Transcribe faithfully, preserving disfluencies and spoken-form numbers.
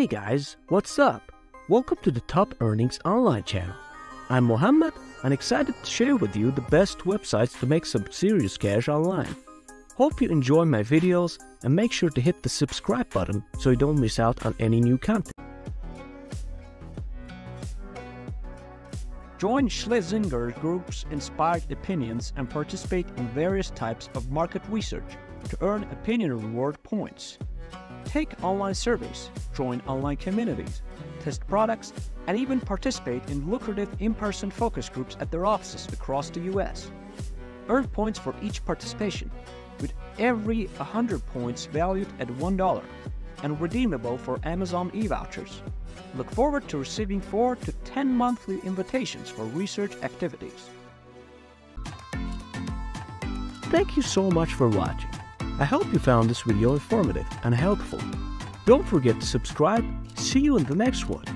Hey guys, what's up? Welcome to the Top Earnings Online channel. I'm Mohammed and excited to share with you the best websites to make some serious cash online. Hope you enjoy my videos and make sure to hit the subscribe button so you don't miss out on any new content. Join Schlesinger's group's Inspired Opinions and participate in various types of market research to earn Opinion Reward Points. Take online surveys, join online communities, test products, and even participate in lucrative in-person focus groups at their offices across the U S Earn points for each participation, with every one hundred points valued at one dollar and redeemable for Amazon e-vouchers. Look forward to receiving four to ten monthly invitations for research activities. Thank you so much for watching. I hope you found this video informative and helpful. Don't forget to subscribe. See you in the next one.